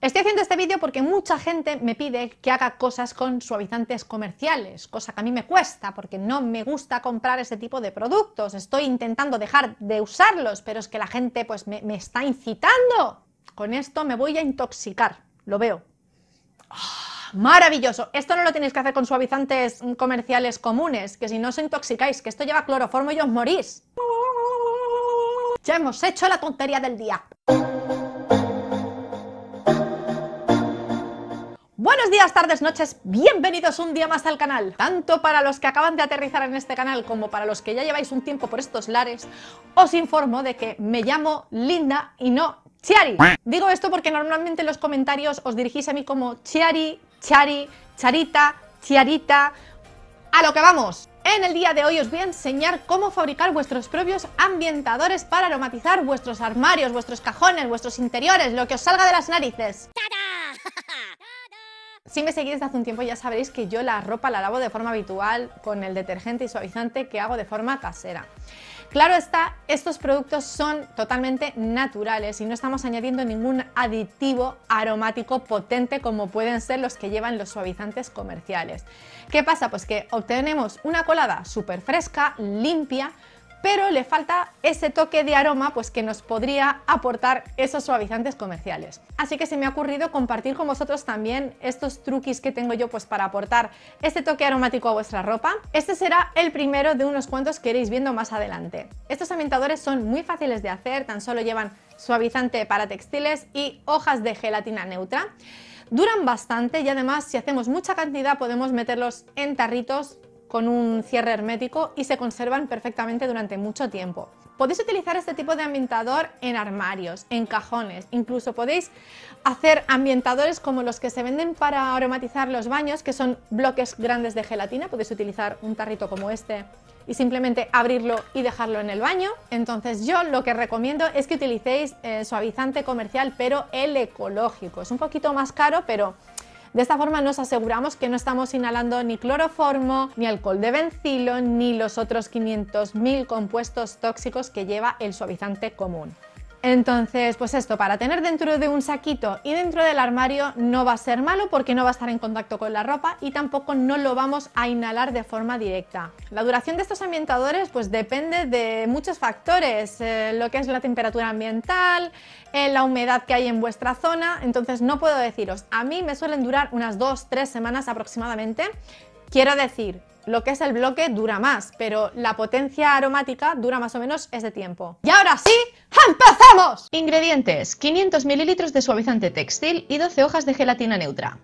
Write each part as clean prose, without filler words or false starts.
Estoy haciendo este vídeo porque mucha gente me pide que haga cosas con suavizantes comerciales, cosa que a mí me cuesta porque no me gusta comprar ese tipo de productos. Estoy intentando dejar de usarlos, pero es que la gente pues me está incitando. Con esto me voy a intoxicar, lo veo. Oh, maravilloso. Esto no lo tenéis que hacer con suavizantes comerciales comunes, que si no os intoxicáis, que esto lleva cloroformo y os morís. Ya hemos hecho la tontería del día. Buenos días, tardes, noches, bienvenidos un día más al canal. Tanto para los que acaban de aterrizar en este canal como para los que ya lleváis un tiempo por estos lares, os informo de que me llamo Linda y no Chiari. Digo esto porque normalmente en los comentarios os dirigís a mí como Chiari, Chari, Charita, Chiarita. ¡A lo que vamos! En el día de hoy os voy a enseñar cómo fabricar vuestros propios ambientadores para aromatizar vuestros armarios, vuestros cajones, vuestros interiores, lo que os salga de las narices. Si me seguís desde hace un tiempo ya sabréis que yo la ropa la lavo de forma habitual con el detergente y suavizante que hago de forma casera. Claro está, estos productos son totalmente naturales y no estamos añadiendo ningún aditivo aromático potente como pueden ser los que llevan los suavizantes comerciales. ¿Qué pasa? Pues que obtenemos una colada súper fresca, limpia, pero le falta ese toque de aroma pues que nos podría aportar esos suavizantes comerciales. Así que se me ha ocurrido compartir con vosotros también estos truquis que tengo yo pues para aportar este toque aromático a vuestra ropa. Este será el primero de unos cuantos que iréis viendo más adelante. Estos ambientadores son muy fáciles de hacer, tan solo llevan suavizante para textiles y hojas de gelatina neutra. Duran bastante y además si hacemos mucha cantidad podemos meterlos en tarritos con un cierre hermético y se conservan perfectamente durante mucho tiempo. Podéis utilizar este tipo de ambientador en armarios, en cajones, incluso podéis hacer ambientadores como los que se venden para aromatizar los baños, que son bloques grandes de gelatina. Podéis utilizar un tarrito como este y simplemente abrirlo y dejarlo en el baño. Entonces yo lo que recomiendo es que utilicéis suavizante comercial, pero el ecológico. Es un poquito más caro, pero de esta forma nos aseguramos que no estamos inhalando ni cloroformo, ni alcohol de bencilo, ni los otros 500.000 compuestos tóxicos que lleva el suavizante común. Entonces, pues esto, para tener dentro de un saquito y dentro del armario no va a ser malo porque no va a estar en contacto con la ropa y tampoco no lo vamos a inhalar de forma directa. La duración de estos ambientadores pues depende de muchos factores, lo que es la temperatura ambiental, la humedad que hay en vuestra zona, entonces no puedo deciros. A mí me suelen durar unas 2-3 semanas aproximadamente, quiero decir. Lo que es el bloque dura más, pero la potencia aromática dura más o menos ese tiempo. ¡Y ahora sí, empezamos! Ingredientes: 500 ml de suavizante textil y 12 hojas de gelatina neutra.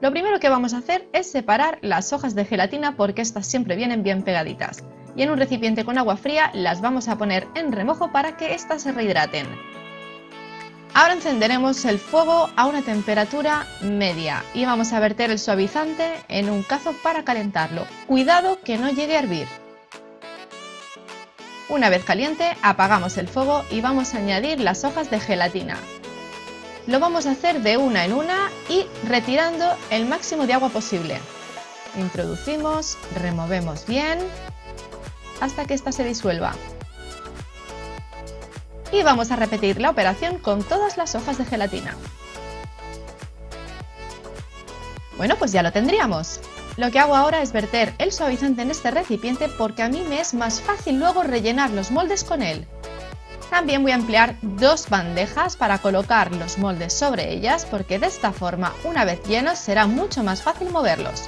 Lo primero que vamos a hacer es separar las hojas de gelatina porque estas siempre vienen bien pegaditas. Y en un recipiente con agua fría las vamos a poner en remojo para que estas se rehidraten. Ahora encenderemos el fuego a una temperatura media y vamos a verter el suavizante en un cazo para calentarlo. Cuidado que no llegue a hervir. Una vez caliente, apagamos el fuego y vamos a añadir las hojas de gelatina. Lo vamos a hacer de una en una y retirando el máximo de agua posible. Introducimos, removemos bien hasta que ésta se disuelva. Y vamos a repetir la operación con todas las hojas de gelatina. Bueno, pues ya lo tendríamos. Lo que hago ahora es verter el suavizante en este recipiente porque a mí me es más fácil luego rellenar los moldes con él. También voy a emplear dos bandejas para colocar los moldes sobre ellas porque de esta forma, una vez llenos, será mucho más fácil moverlos.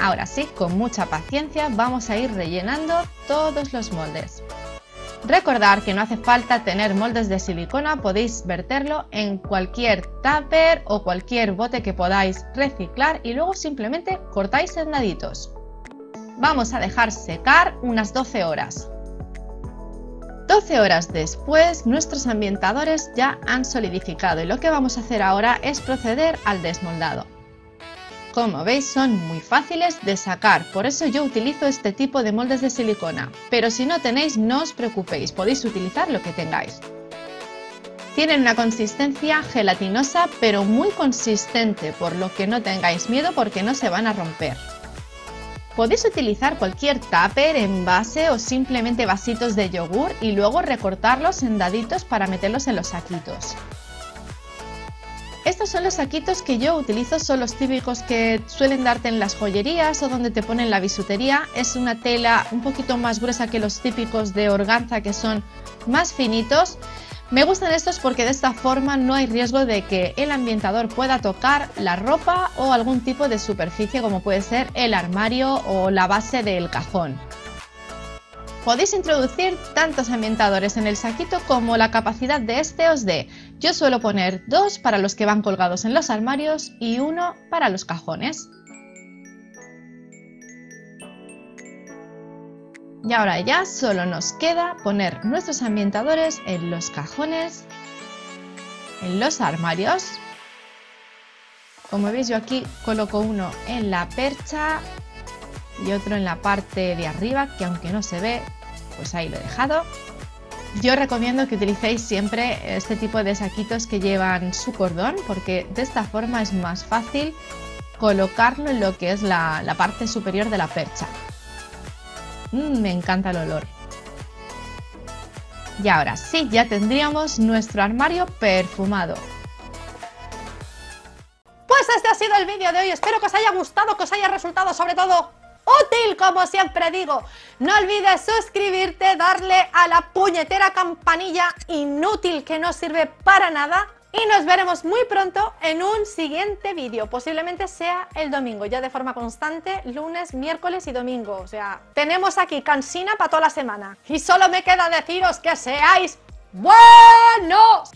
Ahora sí, con mucha paciencia vamos a ir rellenando todos los moldes. Recordad que no hace falta tener moldes de silicona, podéis verterlo en cualquier tupper o cualquier bote que podáis reciclar y luego simplemente cortáis en daditos. Vamos a dejar secar unas 12 horas. 12 horas después nuestros ambientadores ya han solidificado y lo que vamos a hacer ahora es proceder al desmoldado. Como veis son muy fáciles de sacar, por eso yo utilizo este tipo de moldes de silicona, pero si no tenéis no os preocupéis, podéis utilizar lo que tengáis. Tienen una consistencia gelatinosa pero muy consistente, por lo que no tengáis miedo porque no se van a romper. Podéis utilizar cualquier tupper, envase o simplemente vasitos de yogur y luego recortarlos en daditos para meterlos en los saquitos. Estos son los saquitos que yo utilizo, son los típicos que suelen darte en las joyerías o donde te ponen la bisutería. Es una tela un poquito más gruesa que los típicos de organza, que son más finitos. Me gustan estos porque de esta forma no hay riesgo de que el ambientador pueda tocar la ropa o algún tipo de superficie, como puede ser el armario o la base del cajón. Podéis introducir tantos ambientadores en el saquito como la capacidad de este os dé. Yo suelo poner 2 para los que van colgados en los armarios y 1 para los cajones. Y ahora ya solo nos queda poner nuestros ambientadores en los cajones, en los armarios. Como veis, yo aquí coloco uno en la percha y otro en la parte de arriba, que aunque no se ve, pues ahí lo he dejado. Yo recomiendo que utilicéis siempre este tipo de saquitos que llevan su cordón, porque de esta forma es más fácil colocarlo en lo que es la parte superior de la percha. Me encanta el olor. Y ahora sí, ya tendríamos nuestro armario perfumado. Pues este ha sido el vídeo de hoy, espero que os haya gustado, que os haya resultado sobre todo útil, como siempre digo. No olvides suscribirte, darle a la puñetera campanilla inútil que no sirve para nada, y nos veremos muy pronto en un siguiente vídeo. Posiblemente sea el domingo, ya de forma constante, lunes, miércoles y domingo. O sea, tenemos aquí cansina para toda la semana. Y solo me queda deciros que seáis buenos.